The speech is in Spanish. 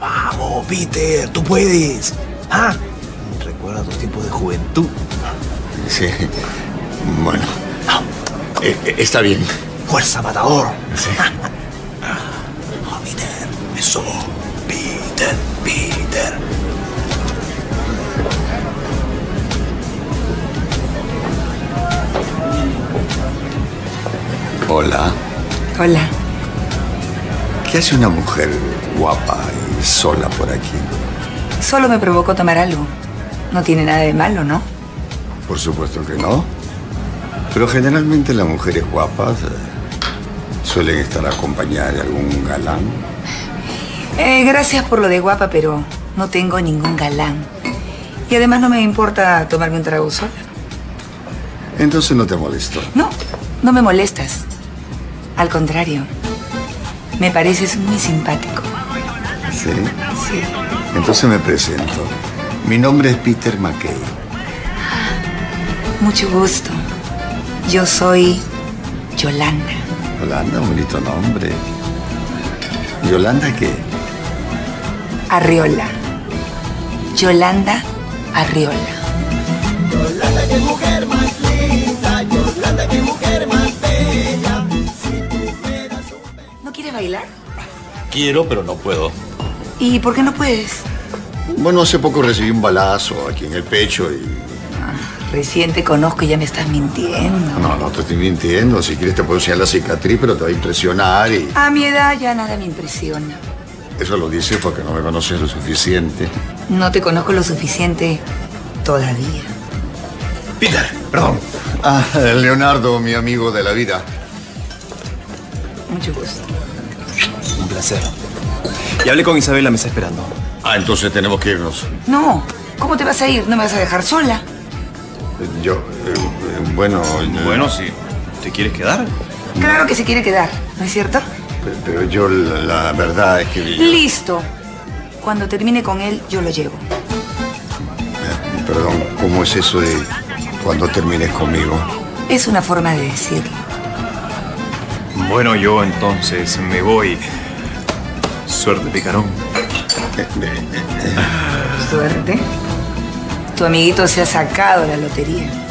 Vamos, Peter, tú puedes. ¿Ah? Recuerda tus tiempos de juventud. Sí. Bueno. Está bien. Fuerza, matador. Sí. Oh, Peter. Eso. Peter, Peter. Hola. Hola. ¿Qué hace una mujer guapa y sola por aquí? Solo me provocó tomar algo. No tiene nada de malo, ¿no? Por supuesto que no. Pero generalmente las mujeres guapas suelen estar acompañadas de algún galán. Gracias por lo de guapa, pero no tengo ningún galán. Y además no me importa tomarme un trago sola. Entonces no te molesto. No, no me molestas. Al contrario, me pareces muy simpático. ¿Sí? Sí. Entonces me presento. Mi nombre es Peter McKay. Mucho gusto. Yo soy Yolanda. Yolanda, bonito nombre. ¿Yolanda qué? Arriola. Yolanda Arriola. Yolanda, qué mujer más linda. Yolanda, qué mujer más bella. ¿No quieres bailar? Quiero, pero no puedo. ¿Y por qué no puedes? Bueno, hace poco recibí un balazo aquí en el pecho y... Ah, recién te conozco y ya me estás mintiendo. No, no te estoy mintiendo. Si quieres te puedo enseñar la cicatriz, pero te va a impresionar y... A mi edad ya nada me impresiona. Eso lo dices porque no me conoces lo suficiente. No te conozco lo suficiente todavía. Peter, perdón. Ah, Leonardo, mi amigo de la vida. Mucho gusto. Un placer. Y hablé con Isabela, me está esperando. Ah, entonces tenemos que irnos. No, ¿cómo te vas a ir? ¿No me vas a dejar sola? Yo, bueno... Bueno, si te quieres quedar. Claro que se quiere quedar, ¿no es cierto? Pero yo, la verdad es que... Listo. Cuando termine con él, yo lo llevo. Perdón, ¿cómo es eso de cuando termines conmigo? Es una forma de decirlo. Bueno, yo entonces me voy. Suerte, picarón. Suerte. Tu amiguito se ha sacado la lotería.